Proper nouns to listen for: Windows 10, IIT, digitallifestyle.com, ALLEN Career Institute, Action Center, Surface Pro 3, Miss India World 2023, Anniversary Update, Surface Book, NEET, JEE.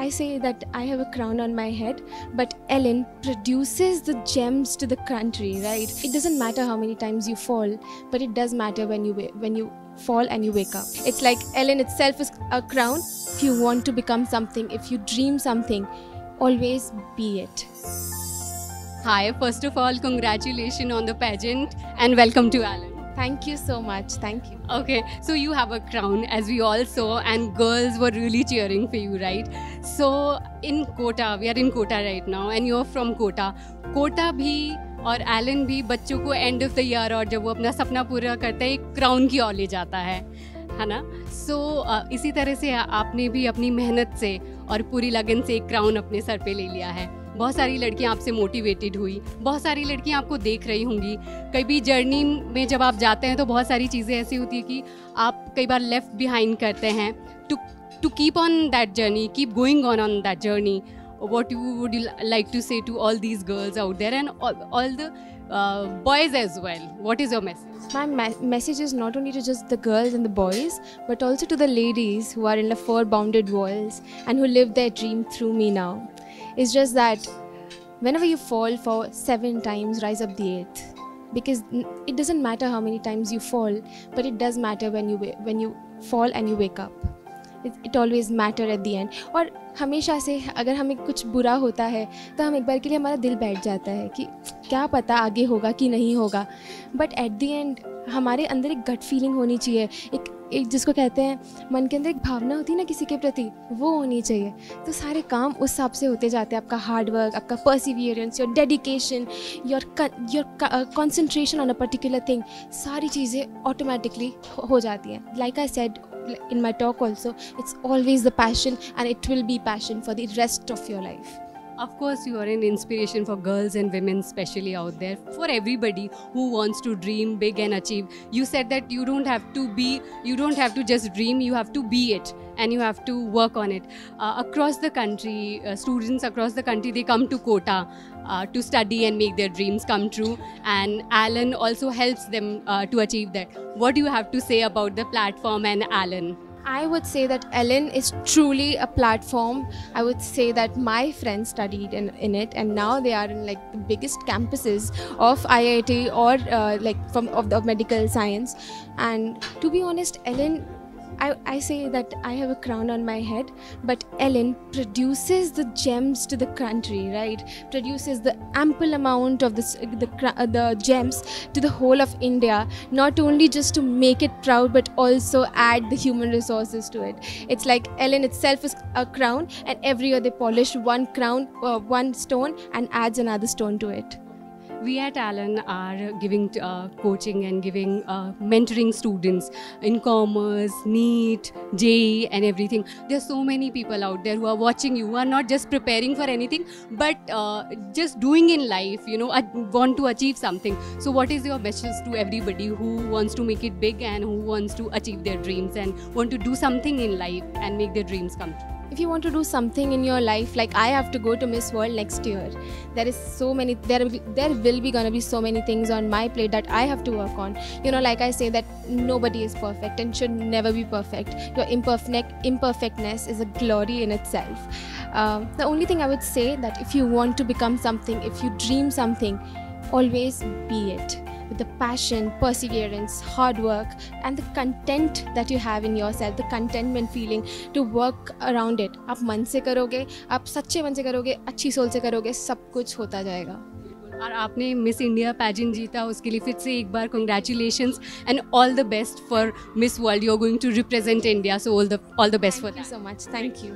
I say that I have a crown on my head, but ALLEN produces the gems to the country, right? It doesn't matter how many times you fall, but it does matter when you fall and you wake up. It's like ALLEN itself is a crown. If you want to become something, if you dream something, always be it. Hi, first of all, congratulations on the pageant and welcome to ALLEN. Thank you so much. Thank you. Okay, so you have a crown, as we all saw, and girls were really cheering for you, right? So in Kota, we are in Kota right now, and you're from Kota. Kota bhi और ALLEN भी बच्चों को end of the year और जब वो अपना सपना पूरा करता है, एक crown की ओर ले जाता है ना? So इसी तरह से आपने भी अपनी मेहनत से और पूरी लगन से एक crown अपने सर पे ले लिया है। बहुत सारी लड़कियां आपसे मोटिवेटेड हुई, बहुत सारी लड़कियां आपको देख रही होंगी। कई भी जर्नी में जब आप जाते हैं तो बहुत सारी चीज़ें ऐसी होती है कि आप कई बार लेफ़्ट बिहाइंड करते हैं। To keep on that journey, keep going on that journey, what you would like to say to all these girls out there and all the boys as well? What is your message? My message is not only to just the girls and the boys, but also to the ladies who are in the four bounded walls and who live their dream through me now. It's just that whenever you fall for 7 times, rise up the 8th. Because it doesn't matter how many times you fall, but it does matter when you fall and you wake up. It always matter at the end. और हमेशा से अगर हमें कुछ बुरा होता है तो हम एक बार के लिए हमारा दिल बैठ जाता है कि क्या पता आगे होगा कि नहीं होगा, बट एट दी एंड हमारे अंदर एक गट फीलिंग होनी चाहिए, एक जिसको कहते हैं मन के अंदर एक भावना होती है ना किसी के प्रति, वो होनी चाहिए तो सारे काम उस हिसाब से होते जाते हैं। आपका हार्डवर्क, आपका perseverance, your dedication, your concentration on a particular thing, सारी चीज़ें ऑटोमेटिकली हो जाती हैं। Like I said in my talk also, it's always the passion and it will be passion for the rest of your life. Of course, you are an inspiration for girls and women especially out there, for everybody who wants to dream big and achieve. You said that you don't have to just dream, you have to be it and you have to work on it. Across the country, students across the country, they come to Kota to study and make their dreams come true, and ALLEN also helps them to achieve that. What do you have to say about the platform and ALLEN? I would say that ALLEN is truly a platform. I would say that my friends studied in it, and now they are in like the biggest campuses of IIT or like of medical science. And to be honest, ALLEN, I say that I have a crown on my head, but ALLEN produces the gems to the country, right? Produces the ample amount of the gems to the whole of India, not only just to make it proud, but also add the human resources to it. It's like ALLEN itself is a crown, and every year they polish one stone and adds another stone to it. We at ALLEN are giving coaching and giving mentoring students in commerce, NEET, JEE and everything. There are so many people out there who are watching you, who are not just preparing for anything, but just doing in life, you know, want to achieve something. So what is your message to everybody who wants to make it big and who wants to achieve their dreams and want to do something in life and make their dreams come true? If you want to do something in your life, like I have to go to Miss World next year, there will be gonna be so many things on my plate that I have to work on. You know, like I say that nobody is perfect and should never be perfect. Your imperfectness is a glory in itself. The only thing I would say that if you want to become something, if you dream something, always be it. With the passion, perseverance, hard work and the content that you have in yourself, the contentment feeling to work around it. आप मन से करोगे, आप सच्चे मन से करोगे, अच्छी सोच से करोगे, सब कुछ होता जाएगा। और आपने मिस इंडिया पैजेंट जीता, उसके लिए फिर से एक बार congratulations and all the best for Miss World. You are going to represent India, so all the best for that. Thank you so much, thank you.